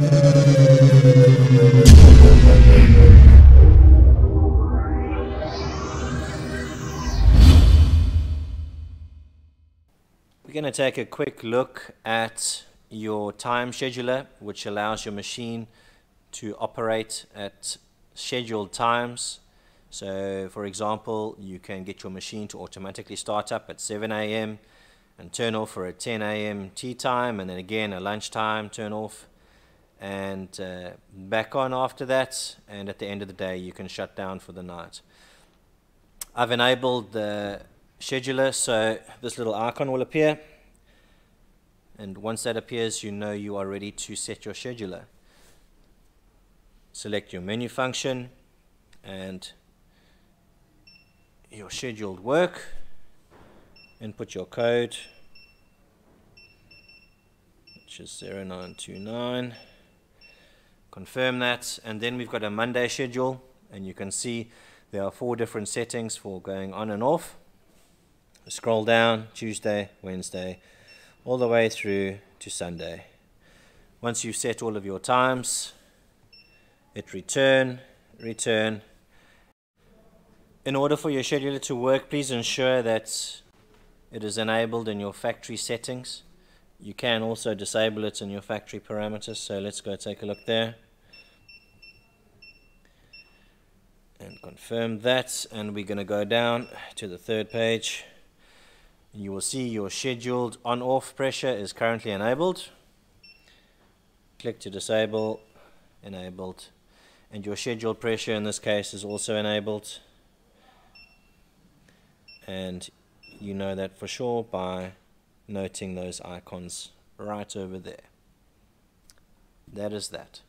We're going to take a quick look at your time scheduler, which allows your machine to operate at scheduled times. So for example, you can get your machine to automatically start up at 7 AM and turn off for a 10 AM tea time, and then again a lunchtime turn off, and back on after that, and at the end of the day you can shut down for the night. I've enabled the scheduler, so this little icon will appear, and once that appears you know you are ready to set your scheduler. Select your menu function and your scheduled work. Input your code, which is 0929. Confirm that, and then we've got a Monday schedule, and you can see there are 4 different settings for going on and off. Scroll down, Tuesday, Wednesday, all the way through to Sunday. Once you've set all of your times, hit return. In order for your scheduler to work, please ensure that it is enabled in your factory settings. You can also disable it in your factory parameters, so let's go take a look there. And confirm that, and we're going to go down to the 3rd page. You will see your scheduled on-off pressure is currently enabled. Click to disable, enabled. And your scheduled pressure in this case is also enabled. And you know that for sure by noting those icons right over there. That is that.